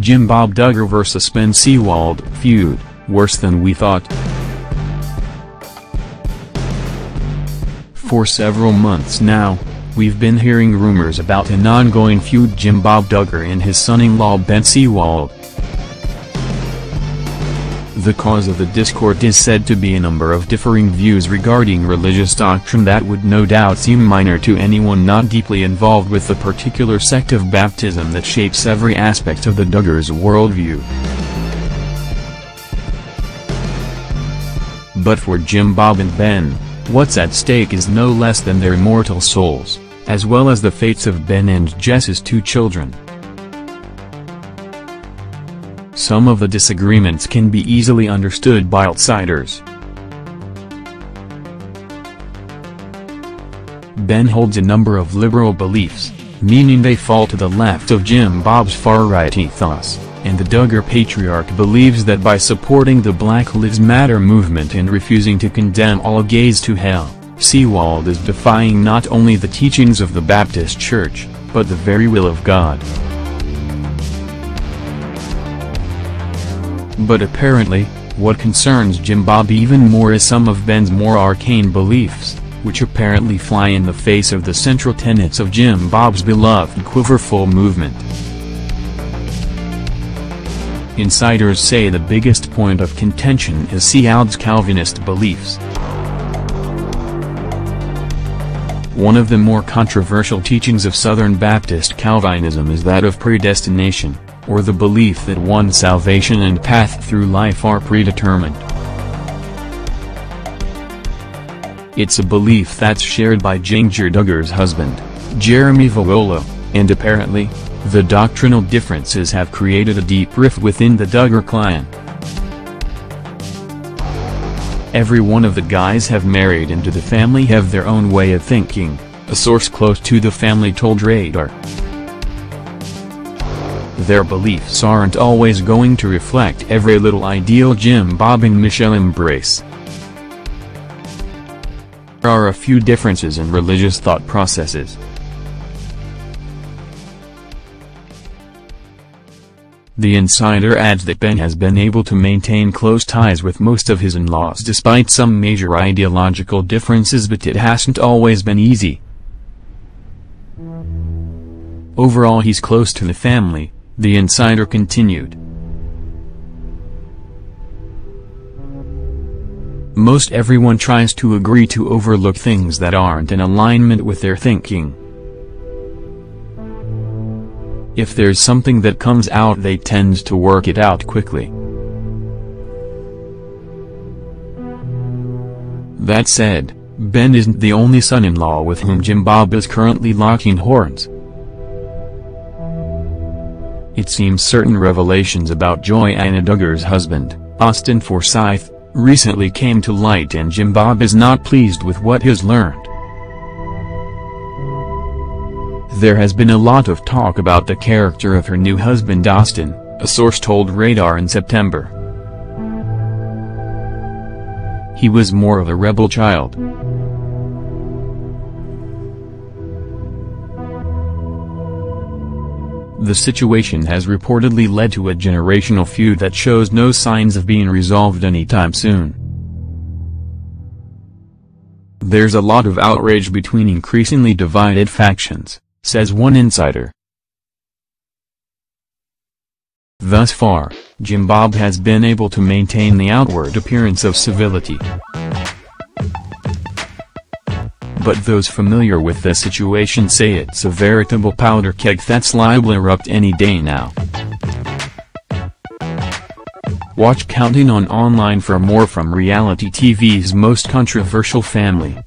Jim Bob Duggar vs. Ben Seewald feud, worse than we thought. For several months now, we've been hearing rumors about an ongoing feud Jim Bob Duggar and his son-in-law Ben Seewald. The cause of the discord is said to be a number of differing views regarding religious doctrine that would no doubt seem minor to anyone not deeply involved with the particular sect of baptism that shapes every aspect of the Duggars' worldview. But for Jim Bob and Ben, what's at stake is no less than their immortal souls, as well as the fates of Ben and Jess's two children. Some of the disagreements can be easily understood by outsiders. Ben holds a number of liberal beliefs, meaning they fall to the left of Jim Bob's far-right ethos. And the Duggar patriarch believes that by supporting the Black Lives Matter movement and refusing to condemn all gays to hell, Seewald is defying not only the teachings of the Baptist Church, but the very will of God. But apparently, what concerns Jim Bob even more is some of Ben's more arcane beliefs, which apparently fly in the face of the central tenets of Jim Bob's beloved Quiverful movement. Insiders say the biggest point of contention is Seewald's Calvinist beliefs. One of the more controversial teachings of Southern Baptist Calvinism is that of predestination, or the belief that one's salvation and path through life are predetermined. It's a belief that's shared by Ginger Duggar's husband, Jeremy Vololo, and apparently, the doctrinal differences have created a deep rift within the Duggar clan. Every one of the guys have married into the family have their own way of thinking, a source close to the family told Radar. Their beliefs aren't always going to reflect every little ideal Jim Bob and Michelle embrace. There are a few differences in religious thought processes. The insider adds that Ben has been able to maintain close ties with most of his in-laws despite some major ideological differences, but it hasn't always been easy. Overall, he's close to the family, the insider continued. Most everyone tries to agree to overlook things that aren't in alignment with their thinking. If there's something that comes out, they tend to work it out quickly. That said, Ben isn't the only son-in-law with whom Jim Bob is currently locking horns. It seems certain revelations about Joanna Duggar's husband, Austin Forsyth, recently came to light, and Jim Bob is not pleased with what he's learned. There has been a lot of talk about the character of her new husband Austin, a source told Radar in September. He was more of a rebel child. The situation has reportedly led to a generational feud that shows no signs of being resolved anytime soon. There's a lot of outrage between increasingly divided factions, says one insider. Thus far, Jim Bob has been able to maintain the outward appearance of civility. But those familiar with the situation say it's a veritable powder keg that's liable to erupt any day now. Watch Counting On online for more from reality TV's most controversial family.